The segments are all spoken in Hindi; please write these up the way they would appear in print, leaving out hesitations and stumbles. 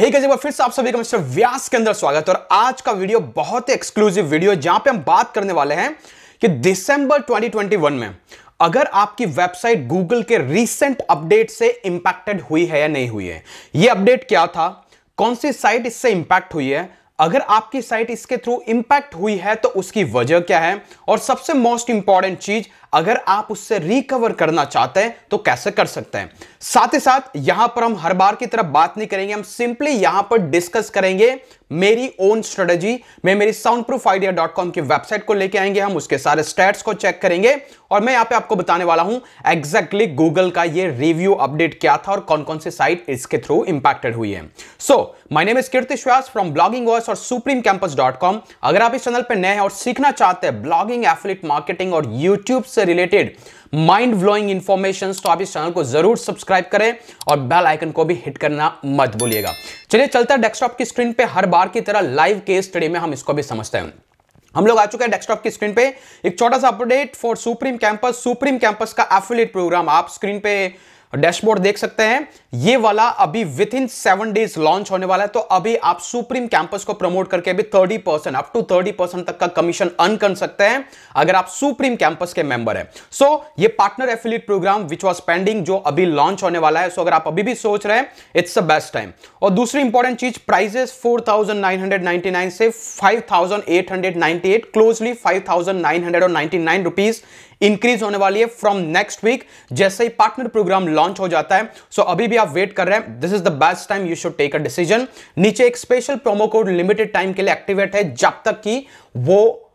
हे गाइस, एक बार फिर से आप सभी का मिस्टर व्यास के अंदर स्वागत है। और आज का वीडियो बहुत ही एक्सक्लूसिव वीडियो है, जहां पे हम बात करने वाले हैं कि दिसंबर 2021 में अगर आपकी वेबसाइट गूगल के रीसेंट अपडेट से इंपैक्टेड हुई है या नहीं हुई है। ये अपडेट क्या था, कौन सी साइट इससे इंपैक्ट हुई है, अगर आपकी साइट इसके थ्रू इंपैक्ट हुई है तो उसकी वजह क्या है, और सबसे मोस्ट इंपॉर्टेंट चीज, अगर आप उससे रिकवर करना चाहते हैं तो कैसे कर सकते हैं। साथ ही साथ यहां पर हम हर बार की तरह बात नहीं करेंगे, हम सिंपली यहां पर डिस्कस करेंगे मेरी ओन स्ट्रेटजी। मैं मेरी soundproofideas.com की वेबसाइट को लेके आएंगे, हम उसके सारे स्टैट्स को चेक करेंगे और मैं यहां पे आपको बताने वाला हूं एग्जैक्टली गूगल का ये रिव्यू अपडेट क्या था और कौन कौन सी साइट इसके थ्रू इंपैक्टेड हुई है। So my name is Kirtish Vyas from blogging verse और supremecampus.com। अगर आप इस चैनल पर नए हैं और सीखना चाहते हैं ब्लॉगिंग, एफिलिएट मार्केटिंग और यूट्यूब से रिलेटेड माइंड ब्लोइंग इंफॉर्मेशन, तो आप इस चैनल को जरूर सब्सक्राइब करें और बेल आइकन को भी हिट करना मत भूलिएगा। चलिए चलते हैं डेस्कटॉप की स्क्रीन पे, हर बार की तरह लाइव केस स्टडी में हम इसको भी समझते हैं। हम लोग आ चुके हैं डेस्कटॉप की स्क्रीन पे। एक छोटा सा update for supreme campus. Supreme campus का एफिलिएट प्रोग्राम आप स्क्रीन पे डैशबोर्ड देख सकते हैं। ये वाला अभी विद इन 7 डेज लॉन्च होने वाला है, तो अभी आप सुप्रीम कैंपस को प्रमोट करके अभी 30% अप टू 30% तक का कमीशन अर्न कर सकते हैं अगर आप सुप्रीम कैंपस के मेंबर हैं। सो ये partner affiliate program which was pending, जो अभी लॉन्च होने वाला है। सो अगर आप अभी भी सोच रहे हैं, इट्स द बेस्ट टाइम। और दूसरी इंपॉर्टेंट चीज, प्राइजेस 4,999 से 5,898, क्लोजली 5,999 रुपीज इंक्रीज होने वाली है फ्रॉम नेक्स्ट वीक, जैसे ही पार्टनर प्रोग्राम लॉन्च हो जाता है। सो अभी भी आप वेट कर रहे हैं, this is the best time, you should take a decision. नीचे एक special promo code limited time के लिए एक्टिवेट है, जब तक कि वो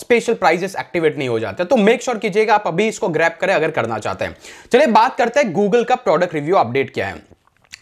स्पेशल प्राइजेस एक्टिवेट नहीं हो जाते, तो मेक श्योर कीजिएगा आप अभी इसको ग्रैब करें अगर करना चाहते हैं। चलिए बात करते हैं गूगल का प्रोडक्ट रिव्यू अपडेट क्या है।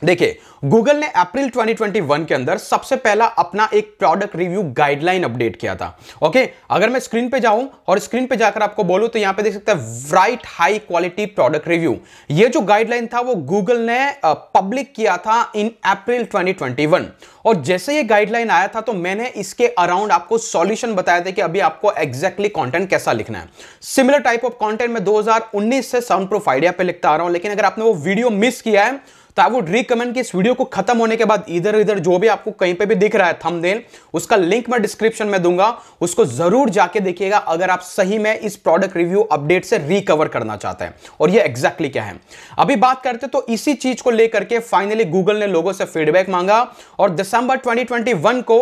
देखिए, गूगल ने अप्रैल 2021 के अंदर सबसे पहला अपना एक प्रोडक्ट रिव्यू गाइडलाइन अपडेट किया था। ओके, अगर मैं स्क्रीन पे जाऊं और स्क्रीन पे जाकर आपको बोलूं तो यहां पे देख सकते हैं right high quality product review. ये जो गाइडलाइन था वो गूगल ने पब्लिक किया था इन अप्रैल 2021, और जैसे ये गाइडलाइन आया था तो मैंने इसके अराउंड आपको सॉल्यूशन बताया था कि अभी आपको एग्जैक्टली कंटेंट कैसा लिखना है। सिमिलर टाइप ऑफ कंटेंट मैं 2019 से साउंड प्रूफ आइडिया पे लिखता आ रहा हूं, लेकिन अगर आपने वो वीडियो मिस किया है तो आई वुड रिकमेंड कि इस वीडियो को खत्म होने के बाद इधर जो भी आपको कहीं पे भी दिख रहा है थंबनेल, उसका लिंक मैं डिस्क्रिप्शन में दूंगा, उसको जरूर जाके देखिएगा अगर आप सही में इस प्रोडक्ट रिव्यू अपडेट से रिकवर करना चाहते हैं। और ये एग्जैक्टली क्या है अभी बात करते, तो इसी चीज को लेकर के फाइनली गूगल ने लोगों से फीडबैक मांगा और दिसंबर 2021 को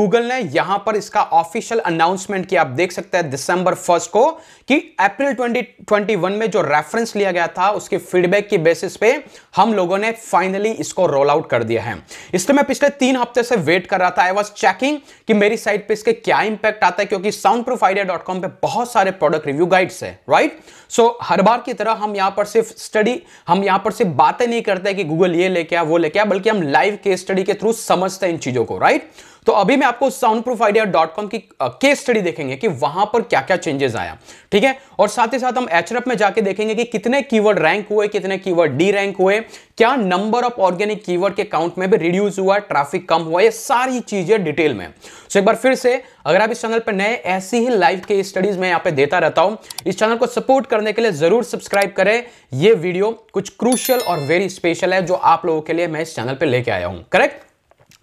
गूगल ने यहां पर इसका ऑफिशियल अनाउंसमेंट किया। आप देख सकते हैं दिसंबर 1 को कि अप्रैल 2021 में जो रेफरेंस लिया गया था उसके फीडबैक की बेसिस पे हम लोगों ने फाइनली इसको रोल आउट कर दिया है। इसलिए मैं पिछले 3 हफ्ते से वेट कर रहा था, आई वाज चेकिंग कि मेरी साइट पे इसके क्या इंपैक्ट आता है, क्योंकि soundproofideas.com पे बहुत सारे प्रोडक्ट रिव्यू गाइड्स है, राइट। सो हर बार की तरह हम यहां पर सिर्फ बातें नहीं करते कि गूगल ये लेके आया वो लेके आया, बल्कि हम लाइव केस स्टडी के थ्रू समझते हैं इन चीजों को, राइट। तो अभी मैं आपको soundproofideas.com की केस स्टडी देखेंगे कि वहां पर क्या क्या चेंजेस आया, ठीक है। और साथ ही साथ हम एचआरएफ में जाके देखेंगे कि कितने कीवर्ड रैंक हुए, कितने कीवर्ड डी रैंक हुए, क्या नंबर ऑफ ऑर्गेनिक कीवर्ड के काउंट में भी रिड्यूस हुआ, ट्रैफिक कम हुआ, ये सारी चीजें डिटेल में। सो एक बार फिर से, अगर आप इस चैनल पर नए, ऐसी ही लाइव केस स्टडीज में यहाँ पे देता रहता हूं। इस चैनल को सपोर्ट करने के लिए जरूर सब्सक्राइब करें। ये वीडियो कुछ क्रूशियल और वेरी स्पेशल है जो आप लोगों के लिए मैं इस चैनल पर लेके आया हूं, करेक्ट।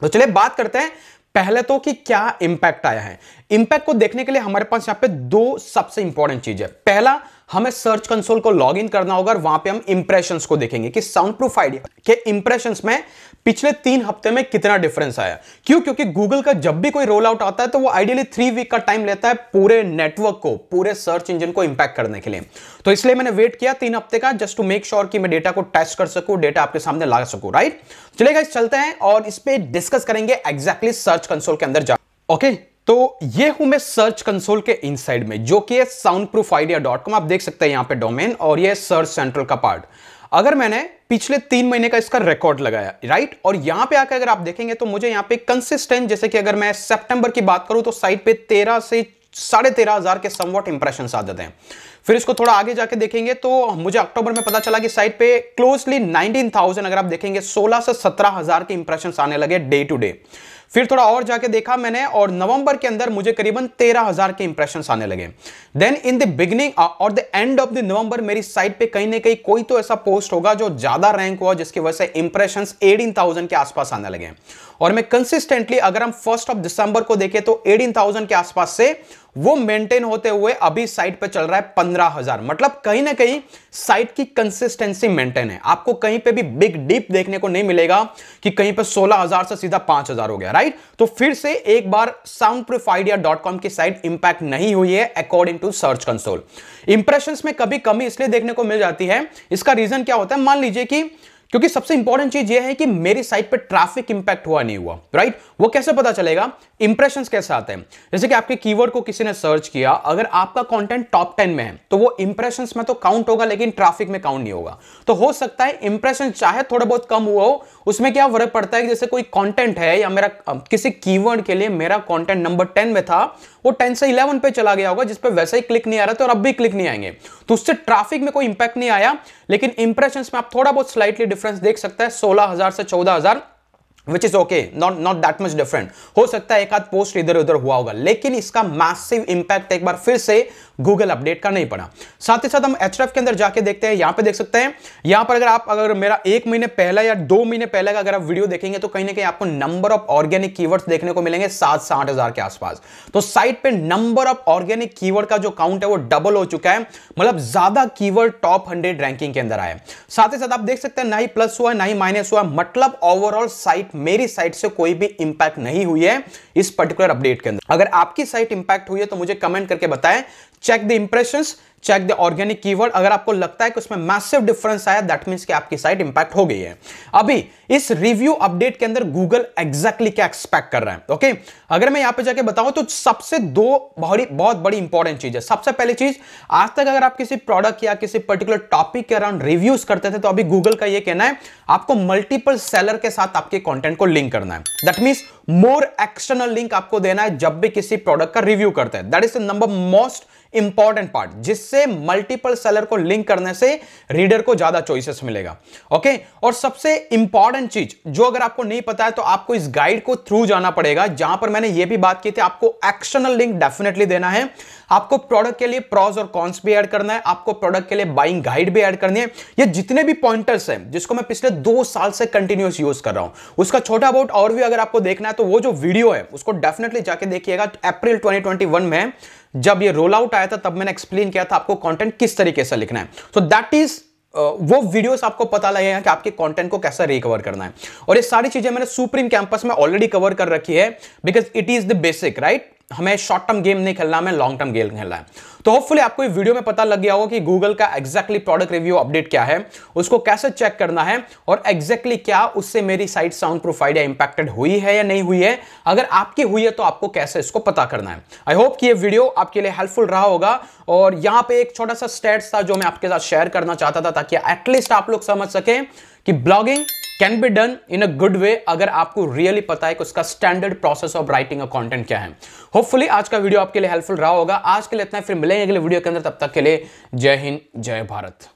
तो चलिए बात करते हैं पहले तो कि क्या इंपैक्ट आया है। इंपैक्ट को देखने के लिए हमारे पास यहां पे 2 सबसे इंपॉर्टेंट चीज है। पहला, हमें सर्च कंसोल को लॉग इन करना होगा और वहां पे हम इंप्रेशंस को देखेंगे कि साउंड प्रूफ आइडिया के इंप्रेशंस में पिछले 3 हफ्ते में कितना डिफरेंस आया। क्यों? क्योंकि गूगल का जब भी कोई रोल आउट आता है तो वो आइडियली 3 वीक का टाइम लेता है पूरे नेटवर्क को, पूरे सर्च इंजन को इंपैक्ट करने के लिए। तो इसलिए मैंने वेट किया 3 हफ्ते का, जस्ट टू मेक श्योर कि मैं डेटा को टेस्ट कर सकूं, डेटा आपके सामने ला सकूं, राइट। चलिए गाइस चलते हैं और इस पे डिस्कस करेंगे एग्जैक्टली सर्च कंसोल के अंदर जा। ओके, तो ये हूं मैं सर्च कंसोल के इनसाइड में, जो कि है soundproofideas.com। आप देख सकते हैं यहां पे डोमेन और ये सर्च सेंट्रल का पार्ट। अगर मैंने पिछले 3 महीने का इसका रिकॉर्ड लगाया, राइट, और यहां पे आकर अगर आप देखेंगे तो मुझे यहां पे कंसिस्टेंट, जैसे कि अगर मैं सितंबर की बात करूं तो साइट पे 13 से 13,500 के समवॉट इंप्रेशन आ जाते हैं। फिर इसको थोड़ा आगे जाके देखेंगे तो मुझे अक्टूबर में पता चला कि साइट पे क्लोजली 19,000, अगर आप देखेंगे 16 से 17,000 के इंप्रेशन आने लगे डे टू डे। फिर थोड़ा और जाके देखा मैंने और नवंबर के अंदर मुझे करीबन 13,000 के इंप्रेशंस आने लगे। देन इन द बिगिनिंग और the end of the November मेरी साइट पे कहीं ना कहीं कोई तो ऐसा पोस्ट होगा जो ज्यादा रैंक हुआ, जिसकी वजह से इंप्रेशंस 18,000 के आसपास आने लगे। और मैं कंसिस्टेंटली अगर हम 1 दिसंबर को देखें तो 18,000 के आसपास से वो मेंटेन होते हुए अभी साइट पे चल रहा है 15,000। मतलब कहीं ना कहीं साइट की कंसिस्टेंसी मेंटेन है। आपको कहीं पे भी बिग डीप देखने को नहीं मिलेगा कि कहीं पे 16,000 से सीधा 5,000 हो गया, राइट। तो फिर से एक बार soundproofideas.com की साइट इंपैक्ट नहीं हुई है according to search console. Impressions में कभी कमी इसलिए देखने को मिल जाती है, इसका रीजन क्या होता है, मान लीजिए कि क्योंकि सबसे इंपॉर्टेंट चीज यह है कि मेरी साइट पे ट्रैफिक इंपैक्ट हुआ नहीं हुआ, राइट। वो कैसे पता चलेगा, इंप्रेशंस कैसे आते हैं। जैसे कि आपके कीवर्ड को किसी ने सर्च किया, अगर आपका कंटेंट टॉप 10 में है तो वो इंप्रेशंस में तो काउंट होगा लेकिन ट्रैफिक में काउंट नहीं होगा। तो हो सकता है इंप्रेशन चाहे थोड़ा बहुत कम हुआ हो, उसमें क्या फर्क पड़ता है, जैसे कोई कॉन्टेंट है या मेरा किसी कीवर्ड के लिए मेरा कॉन्टेंट नंबर 10 में था, वो 10 से 11 पे चला गया होगा, जिसपे वैसे ही क्लिक नहीं आ रहा था और अब भी क्लिक नहीं आएंगे, तो उससे ट्रैफिक में कोई इंपैक्ट नहीं आया। लेकिन इंप्रेशंस में आप थोड़ा बहुत स्लाइटली डिफरेंस देख सकता है 16,000 से 14,000, which is okay, not that much different. हो सकता है एक आध पोस्ट इधर उधर हुआ होगा, लेकिन इसका मैसिव इंपैक्ट एक बार फिर से गूगल अपडेट का नहीं पड़ा। साथ ही साथ हम एचआरएफ के अंदर जाके देखते हैं, यहां पे देख सकते हैं, यहां पर अगर आप मेरा 1 महीने पहला या 2 महीने पहले का अगर आप वीडियो देखेंगे तो कहीं ना कहीं आपको नंबर ऑफ ऑर्गेनिक कीवर्ड्स देखने को मिलेंगे 7 से 8,000 के आसपास। तो साइट पे नंबर ऑफ ऑर्गेनिक कीवर्ड का जो काउंट है वो डबल हो चुका है, मतलब ज्यादा कीवर्ड टॉप 100 रैंकिंग के अंदर आए। साथ ही साथ आप देख सकते हैं ना ही प्लस हुआ ना ही माइनस हुआ, मतलब ओवरऑल साइट मेरी साइट से कोई भी इंपैक्ट नहीं हुई है इस पर्टिकुलर अपडेट के अंदर। अगर आपकी साइट इंपैक्ट हुई है तो मुझे कमेंट करके बताएं। Check the impressions, check the organic keyword, अगर आपको लगता है कि उसमें मैसिव डिफरेंस आया दैट मींस कि आपकी साइट इंपैक्ट हो गई है। अभी इस रिव्यू अपडेट के अंदर गूगल एग्जैक्टली क्या एक्सपेक्ट कर रहा है, ओके। अगर मैं यहां पे जाके बताऊं तो सबसे दो बहुत बड़ी इंपॉर्टेंट चीज है। सबसे पहली चीज, आज तक अगर आप किसी प्रोडक्ट या किसी पर्टिकुलर टॉपिक के अराउंड रिव्यूज करते थे तो अभी गूगल का यह कहना है आपको मल्टीपल सेलर के साथ आपके कॉन्टेंट को लिंक करना है, that means more external link आपको देना है जब भी किसी प्रोडक्ट का रिव्यू करते हैं। That is the number most important part, जिससे मल्टीपल सेलर को लिंक करने से रीडर को ज्यादा चॉइसेस मिलेगा, ओके। और सबसे इंपॉर्टेंट चीज जो अगर आपको नहीं पता है तो आपको इस गाइड को थ्रू जाना पड़ेगा, जहां पर मैंने ये भी बात की थी, आपको एक्सटर्नल लिंक डेफिनेटली देना है, आपको प्रोडक्ट के लिए प्रॉज और कॉन्स भी ऐड करना है, आपको प्रोडक्ट के लिए बाइंग गाइड भी ऐड करनी है। ये जितने भी पॉइंटर्स हैं जिसको मैं पिछले 2 साल से कंटिन्यूस यूज कर रहा हूं, उसका छोटा बहुत और भी अगर आपको देखना है तो वो जो वीडियो है उसको डेफिनेटली जाके देखिएगा। अप्रैल 2021 में जब ये रोल आउट आया था तब मैंने एक्सप्लेन किया था आपको कंटेंट किस तरीके से लिखना है, तो दैट इज वो वीडियोस आपको पता लगेगा कि आपके कंटेंट को कैसे रिकवर करना है। और ये सारी चीजें मैंने सुप्रीम कैंपस में ऑलरेडी कवर कर रखी है, because it is the basic, right. हमें शॉर्ट टर्म गेम नहीं खेलना, हमें लॉन्ग टर्म गेम खेलना है। तो होपफुली आपको इस वीडियो में पता लग गया होगा कि गूगल का एक्जैक्टली प्रोडक्ट रिव्यू अपडेट क्या है, उसको कैसे चेक करना है और एक्जैक्टली क्या उससे मेरी साइट साउंडप्रूफ इंपैक्टेड हुई है या नहीं हुई है। अगर आपकी हुई है तो आपको कैसे इसको पता करना है। आई होप कि ये वीडियो आपके लिए हेल्पफुल रहा होगा। और यहाँ पे एक छोटा सा स्टेट्स था जो मैं आपके साथ शेयर करना चाहता था, ताकि एटलीस्ट आप लोग समझ सकें कि blogging can be done in a good way, अगर आपको रियली पता है कि उसका standard process of writing a content क्या है। होपफुली आज का वीडियो आपके लिए हेल्पफुल रहा होगा। आज के लिए इतना, फिर मिलेंगे अगले वीडियो के अंदर, तब तक के लिए जय हिंद, जय भारत।